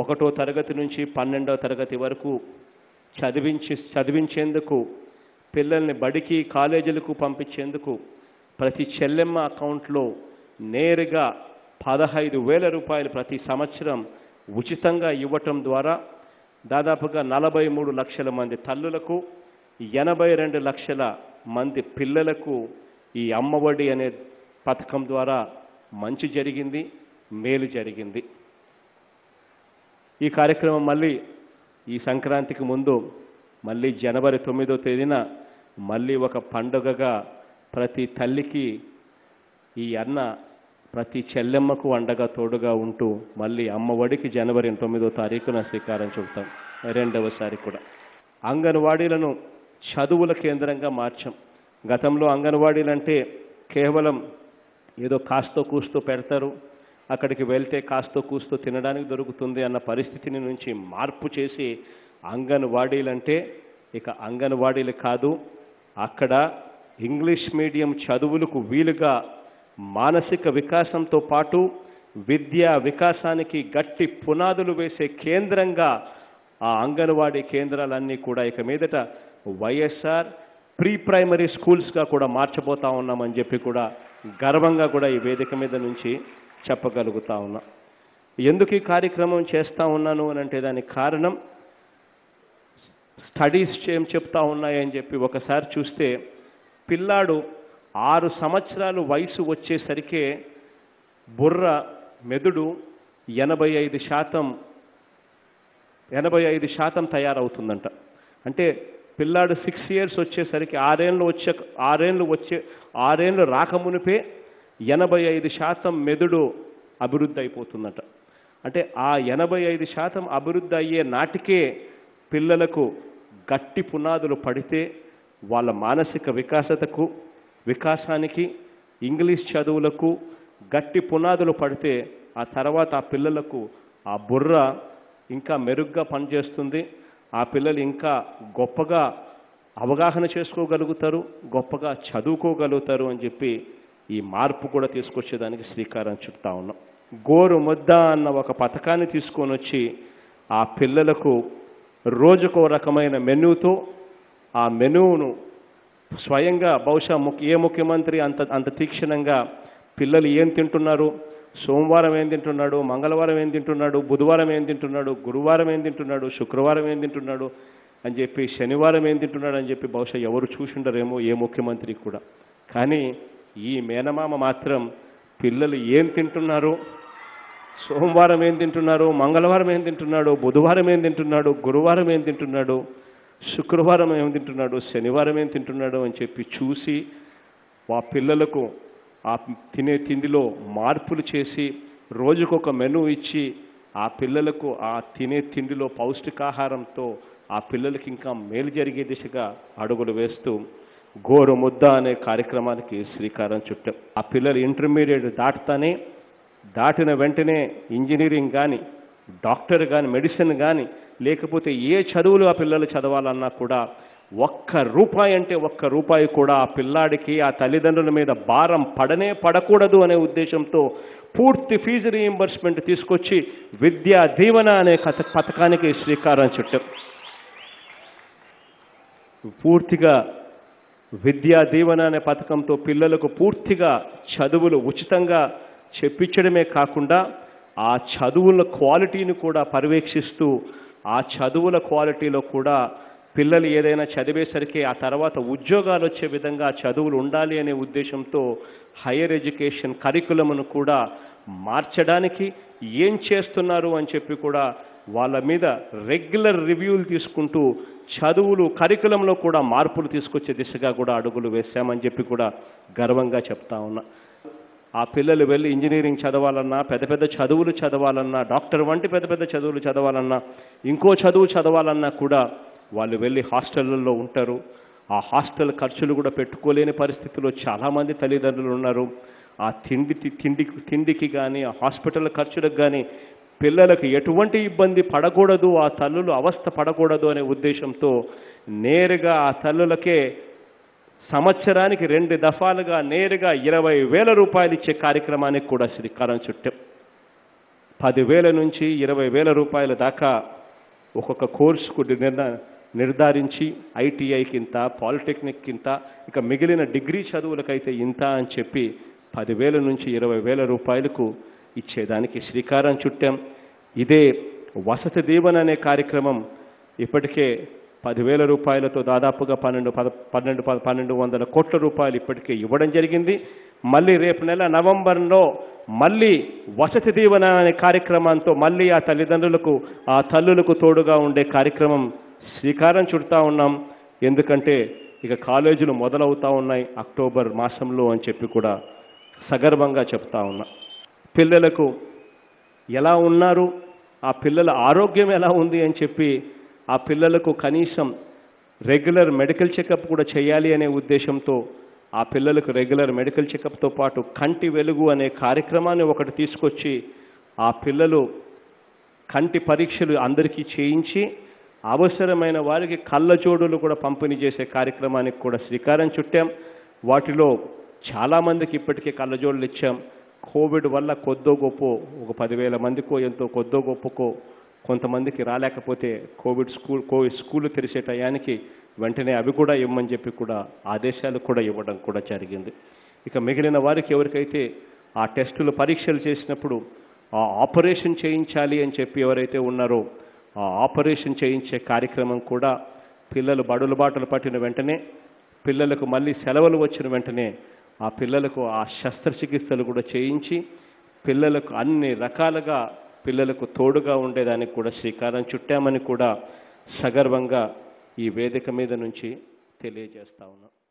ఒకటో తరగతి నుంచి 12వ తరగతి వరకు చదివించేందుకు పిల్లల్ని బడికి కాలేజీలకు పంపించేందుకు ప్రతి చెల్లెమ్మ అకౌంట్లో నేరుగా 15,000 రూపాయలు ప్రతి సంవత్సరం ఉచితంగా ఇవ్వటం ద్వారా దాదాపుగా 43 లక్షల మంది తల్లులకు 82 లక్షల మంది పిల్లలకు ఈ అమ్మఒడి అనే పథకం ద్వారా మంచి జరిగింది, మేలు జరిగింది। ఈ కార్యక్రమం మళ్ళీ ఈ సంక్రాంతికి ముందు మళ్ళీ జనవరి 9వ తేదీన మళ్ళీ ఒక పండుగగా ప్రతి తల్లికి ఈ అన్న ప్రతి చెల్లెమ్మకు అండగా తోడుగా ఉంటూ మళ్ళీ అమ్మఒడికి జనవరి 9వ తారీఖున స్వీకారం చూపుతాం। రెండవసారి కూడా అంగన్వాడీలను చదువుల కేంద్రంగా మార్చాం। గతంలో అంగన్వాడీలంటే కేవలం ఏదో కాస్తో కూస్తో పెడతారు, అక్కడికి వెళ్తే కాస్తో కూస్తో తినడానికి దొరుకుతుంది అన్న పరిస్థితిని నుంచి మార్పు చేసి అంగన్వాడీలంటే ఇక అంగన్వాడీలు కాదు, అక్కడ ఇంగ్లీష్ మీడియం చదువులకు వీలుగా మానసిక వికాసంతో పాటు విద్యా వికాసానికి గట్టి పునాదులు వేసే కేంద్రంగా ఆ అంగన్వాడీ కేంద్రాలన్నీ కూడా ఇక మీదట వైఎస్ఆర్ ప్రీ ప్రైమరీ స్కూల్స్గా కూడా మార్చబోతా ఉన్నామని చెప్పి కూడా గర్వంగా కూడా ఈ వేదిక మీద నుంచి చెప్పగలుగుతా ఉన్నా। ఎందుకు ఈ కార్యక్రమం చేస్తూ ఉన్నాను అని అంటే దానికి కారణం స్టడీస్ ఏం చెప్తా ఉన్నాయని చెప్పి ఒకసారి చూస్తే పిల్లాడు 6 సంవత్సరాలు వయసు వచ్చేసరికే బుర్ర మెదడు 85% తయారవుతుందంట। అంటే పిల్లాడు 6 years వచ్చేసరికి 6 ఏళ్ళు రాకమునిపే 85% మెదడు అభివృద్ధి అయిపోతుందంట। అంటే ఆ 85% అభివృద్ధి అయ్యే నాటికే పిల్లలకు గట్టి పునాదులు పడితే వాళ్ళ మానసిక వికాసానికి ఇంగ్లీష్ చదువులకు గట్టి పునాదులు పడితే ఆ తర్వాత ఆ పిల్లలకు ఆ బుర్ర ఇంకా మెరుగ్గా పనిచేస్తుంది। ఆ పిల్లలు ఇంకా గొప్పగా అవగాహన చేసుకోగలుగుతారు, గొప్పగా చదువుకోగలుగుతారు అని చెప్పి ఈ మార్పు కూడా తీసుకొచ్చేదానికి శ్రీకారం చుట్టా ఉన్నాం। గోరు ముద్ద అన్న ఒక పథకాన్ని తీసుకొని వచ్చి ఆ పిల్లలకు రోజుకో రకమైన మెనూతో ఆ మెనూను స్వయంగా బహుశా ఏ ముఖ్యమంత్రి అంత తీక్షణంగా పిల్లలు ఏం తింటున్నారు, సోమవారం ఏం తింటున్నాడు, మంగళవారం ఏం తింటున్నాడు, బుధవారం ఏం తింటున్నాడు, గురువారం ఏం తింటున్నాడు, శుక్రవారం ఏం తింటున్నాడు అని చెప్పి, శనివారం ఏం తింటున్నాడు అని చెప్పి బహుశా ఎవరు చూసిండరేమో ఏ ముఖ్యమంత్రి కూడా। కానీ ఈ మేనమామ మాత్రం పిల్లలు ఏం తింటున్నారు, సోమవారం ఏం తింటున్నారు, మంగళవారం ఏం తింటున్నాడు, బుధవారం ఏం తింటున్నాడు, గురువారం ఏం తింటున్నాడు, శుక్రవారం ఏం తింటున్నాడు, శనివారం ఏం తింటున్నాడు అని చెప్పి చూసి ఆ పిల్లలకు ఆ తినే తిండిలో మార్పులు చేసి రోజుకొక మెనూ ఇచ్చి ఆ పిల్లలకు ఆ తినే తిండిలో పౌష్టికాహారంతో ఆ పిల్లలకి ఇంకా మేలు జరిగే దిశగా అడుగులు వేస్తూ గోరు ముద్ద అనే కార్యక్రమానికి శ్రీకారం చుట్టాం। ఆ పిల్లలు ఇంటర్మీడియట్ దాటిన వెంటనే ఇంజనీరింగ్ కానీ, డాక్టర్ కానీ, మెడిసిన్ కానీ, లేకపోతే ఏ చదువులు ఆ పిల్లలు చదవాలన్నా కూడా ఒక్క రూపాయి కూడా ఆ పిల్లాడికి ఆ తల్లిదండ్రుల మీద భారం పడకూడదు అనే ఉద్దేశంతో పూర్తి ఫీజు రీయింబర్స్మెంట్ తీసుకొచ్చి విద్యా దీవెన అనే పథకానికి శ్రీకారం చుట్టాం। పూర్తిగా విద్యా దీవెన అనే పథకంతో పిల్లలకు పూర్తిగా చదువులు ఉచితంగా చెప్పించడమే కాకుండా ఆ చదువుల క్వాలిటీని కూడా పర్యవేక్షిస్తూ ఆ చదువుల క్వాలిటీలో కూడా పిల్లలు ఏదైనా చదివేసరికి ఆ తర్వాత ఉద్యోగాలు వచ్చే విధంగా చదువులు ఉండాలి అనే ఉద్దేశంతో హైయర్ ఎడ్యుకేషన్ కరికులంను కూడా మార్చడానికి ఏం చేస్తున్నారు అని చెప్పి కూడా వాళ్ళ మీద రెగ్యులర్ రివ్యూలు తీసుకుంటూ చదువులు కరికులంలో కూడా మార్పులు తీసుకొచ్చే దిశగా కూడా అడుగులు వేశామని చెప్పి కూడా గర్వంగా చెప్తా ఉన్నా। ఆ పిల్లలు వెళ్ళి ఇంజనీరింగ్ చదవాలన్నా, పెద్ద పెద్ద చదువులు చదవాలన్నా, డాక్టర్ వంటి పెద్ద పెద్ద చదువులు చదవాలన్నా, ఇంకో చదువు చదవాలన్నా కూడా వాళ్ళు వెళ్ళి హాస్టళ్ళల్లో ఉంటారు। ఆ హాస్టల్ ఖర్చులు కూడా పెట్టుకోలేని పరిస్థితిలో చాలామంది తల్లిదండ్రులు ఉన్నారు। ఆ తిండికి కానీ, ఆ హాస్పిటల్ ఖర్చులకు కానీ పిల్లలకు ఎటువంటి ఇబ్బంది పడకూడదు, ఆ తల్లులు అవస్థ పడకూడదు అనే ఉద్దేశంతో నేరుగా ఆ తల్లులకే సంవత్సరానికి 2 దఫాలుగా నేరుగా 20,000 రూపాయలు ఇచ్చే కార్యక్రమానికి కూడా శ్రీకారం చుట్టాం। 10,000 నుంచి 20,000 రూపాయల దాకా ఒక్కొక్క కోర్సుకు నిర్ధారించి ఐటీఐకి ఇంత, పాలిటెక్నిక్ ఇంత, ఇక మిగిలిన డిగ్రీ చదువులకైతే ఇంత అని చెప్పి 10,000 నుంచి 20,000 రూపాయలకు ఇచ్చేదానికి శ్రీకారం చుట్టాం. ఇదే వసతి దీవెన అనే కార్యక్రమం ఇప్పటికే 10,000 రూపాయలతో దాదాపుగా 1,200 కోట్ల రూపాయలు ఇప్పటికే ఇవ్వడం జరిగింది. మళ్ళీ రేపు నెల నవంబర్లో మళ్ళీ వసతి దీవెన అనే కార్యక్రమంతో మళ్ళీ ఆ తల్లిదండ్రులకు, ఆ తల్లులకు తోడుగా ఉండే కార్యక్రమం శ్రీకారం చుడతా ఉన్నాం. ఎందుకంటే ఇక కాలేజీలు మొదలవుతూ ఉన్నాయి అక్టోబర్ మాసంలో అని చెప్పి కూడా సగర్వంగా చెప్తా ఉన్నా. పిల్లలకు ఎలా ఉన్నారు, ఆ పిల్లల ఆరోగ్యం ఎలా ఉంది అని చెప్పి, ఆ పిల్లలకు కనీసం రెగ్యులర్ మెడికల్ చెకప్ కూడా చేయాలి అనే ఉద్దేశంతో ఆ పిల్లలకు రెగ్యులర్ మెడికల్ చెకప్తో పాటు కంటి వెలుగు అనే కార్యక్రమాన్ని ఒకటి తీసుకొచ్చి ఆ పిల్లలు కంటి పరీక్షలు అందరికీ చేయించి అవసరమైన వారికి కళ్ళజోడులు కూడా పంపిణీ చేసే కార్యక్రమానికి కూడా శ్రీకారం చుట్టాం. వాటిలో చాలామందికి ఇప్పటికే కళ్ళజోడులు ఇచ్చాం. కోవిడ్ వల్ల కొద్దో గొప్ప ఒక 10,000 మందికో ఎంతో కొద్దో గొప్పకో కొంతమందికి రాలేకపోతే కోవిడ్ స్కూల్ తెరిచే టయానికి వెంటనే అవి కూడా ఇవ్వమని చెప్పి కూడా ఆదేశాలు కూడా ఇవ్వడం కూడా జరిగింది. ఇక మిగిలిన వారికి ఎవరికైతే ఆ టెస్టులు పరీక్షలు చేసినప్పుడు ఆ ఆపరేషన్ చేయించాలి అని చెప్పి ఎవరైతే ఉన్నారో ఆ ఆపరేషన్ చేయించే కార్యక్రమం కూడా పిల్లలు బడులు బాటలు పట్టిన వెంటనే, పిల్లలకు మళ్ళీ సెలవులు వచ్చిన వెంటనే ఆ పిల్లలకు ఆ శస్త్రచికిత్సలు కూడా చేయించి పిల్లలకు అన్ని రకాలుగా పిల్లలకు తోడుగా ఉండేదానికి కూడా శ్రీకారం చుట్టామని కూడా సగర్వంగా ఈ వేదిక మీద నుంచి తెలియజేస్తా ఉన్నాం.